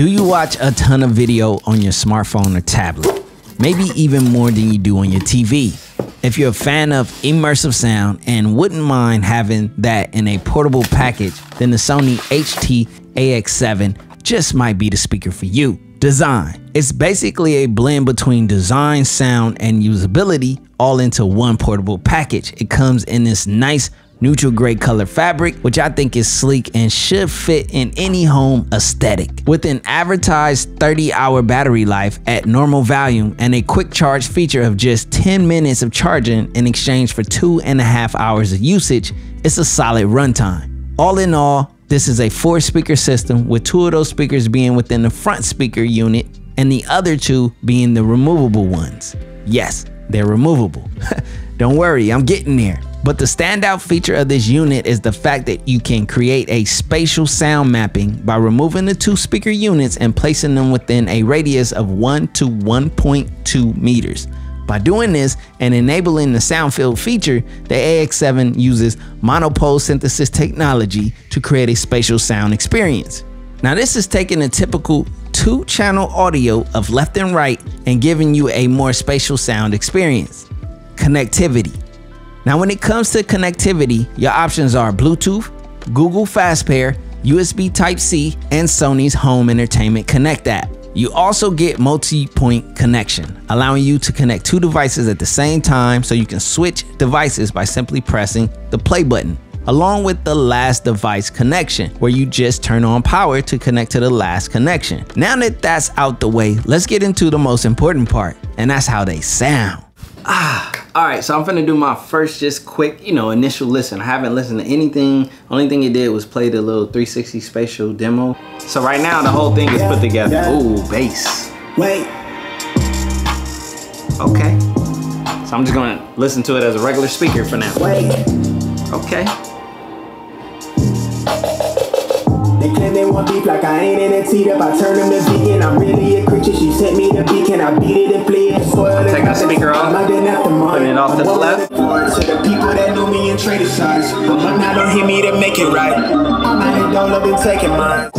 Do you watch a ton of video on your smartphone or tablet? Maybe even more than you do on your TV. If you're a fan of immersive sound and wouldn't mind having that in a portable package, then the Sony HT-AX7 just might be the speaker for you. Design. It's basically a blend between design, sound, and usability all into one portable package. It comes in this nice neutral gray color fabric, which I think is sleek and should fit in any home aesthetic. With an advertised 30-hour battery life at normal volume and a quick charge feature of just 10 minutes of charging in exchange for 2.5 hours of usage, it's a solid runtime. All in all, this is a 4-speaker system, with 2 of those speakers being within the front speaker unit and the other 2 being the removable ones. Yes, they're removable. Don't worry, I'm getting there. But the standout feature of this unit is the fact that you can create a spatial sound mapping by removing the 2 speaker units and placing them within a radius of 1 to 1.2 meters. By doing this and enabling the sound field feature, the AX7 uses monopole synthesis technology to create a spatial sound experience. Now, this is taking a typical 2-channel audio of left and right and giving you a more spatial sound experience. Connectivity. Now, when it comes to connectivity, your options are Bluetooth, Google Fast Pair, USB Type-C, and Sony's Home Entertainment Connect app. You also get multi-point connection, allowing you to connect 2 devices at the same time, so you can switch devices by simply pressing the play button, along with the last device connection, where you just turn on power to connect to the last connection. Now that that's out the way, let's get into the most important part, and that's how they sound. All right, so I'm finna do my first just quick, initial listen. I haven't listened to anything. Only thing it did was play the little 360 spatial demo. So right now the whole thing is put together. Yeah. Ooh, bass. Wait. Okay. So I'm just gonna listen to it as a regular speaker for now. Wait. Okay. They claim they want beef like I ain't in a teed up. I turn them to vegan. I'm really a creature. She sent me to beacon. I beat it and play it. I'll take that speaker off. Put it off to the left. To the people that know me and trade signs. Now don't hear me to make it right. I don't love and taking mine.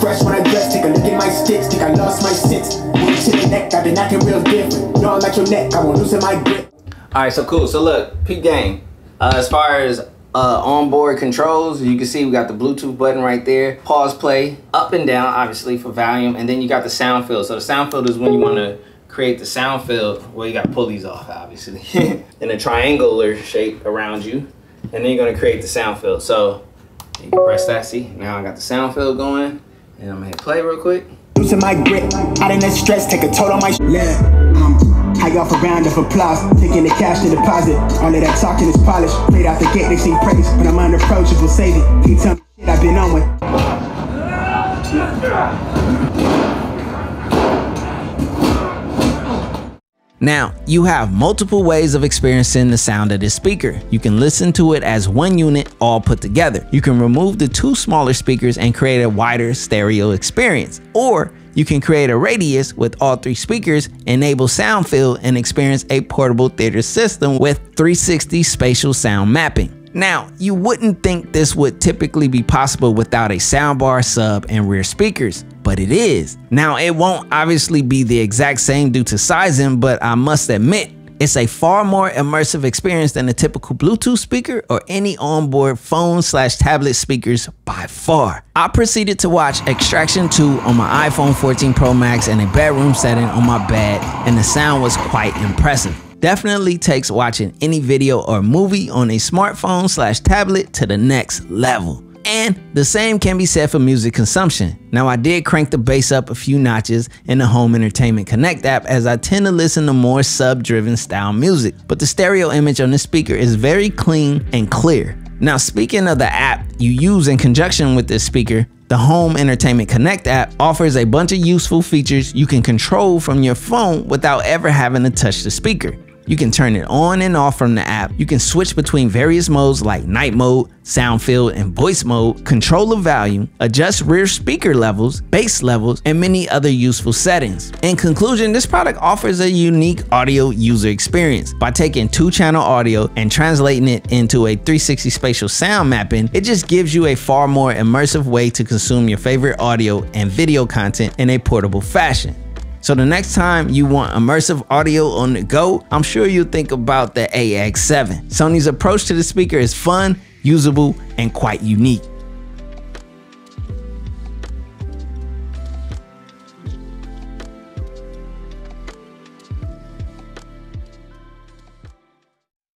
Fresh when I dress, take a look at my sticks. Think I lost my six. To the neck, I've been acting real different. No, I'm at your neck. I won't lose my grip. All right, so cool. So look, peep game. As far as onboard controls, you can see we got the Bluetooth button right there, pause, play, up and down, obviously for volume, and then you got the sound field. So the sound field is when you want to create the sound field. Well, you got to pull these off, obviously, in a triangular shape around you, and then you're going to create the sound field. So you can press that, see, now I got the sound field going, and I'm going to hit play real quick. Loosen my grip, out in that stress, take a toll on my high off a round of applause, taking the cash to deposit. All of that talking is polished. Played out the gate, they see praise, but I'm unapproachable, save it. He tell me shit I've been on with. Now, you have multiple ways of experiencing the sound of this speaker. You can listen to it as one unit all put together. You can remove the 2 smaller speakers and create a wider stereo experience, or you can create a radius with all 3 speakers, enable sound field, and experience a portable theater system with 360 spatial sound mapping. Now, you wouldn't think this would typically be possible without a soundbar, sub, and rear speakers, but it is. Now, it won't obviously be the exact same due to sizing, but I must admit, it's a far more immersive experience than a typical Bluetooth speaker or any onboard phone/tablet speakers by far. I proceeded to watch Extraction 2 on my iPhone 14 Pro Max in a bedroom setting on my bed, and the sound was quite impressive. Definitely takes watching any video or movie on a smartphone/tablet to the next level. And the same can be said for music consumption. Now, I did crank the bass up a few notches in the Home Entertainment Connect app, as I tend to listen to more sub-driven style music, but the stereo image on this speaker is very clean and clear. Now, speaking of the app you use in conjunction with this speaker, the Home Entertainment Connect app offers a bunch of useful features you can control from your phone without ever having to touch the speaker. You can turn it on and off from the app. You can switch between various modes like night mode, sound field, and voice mode, control the volume, adjust rear speaker levels, bass levels, and many other useful settings. In conclusion, this product offers a unique audio user experience. By taking two-channel audio and translating it into a 360 spatial sound mapping, it just gives you a far more immersive way to consume your favorite audio and video content in a portable fashion. So the next time you want immersive audio on the go, I'm sure you'll think about the AX7. Sony's approach to the speaker is fun, usable, and quite unique.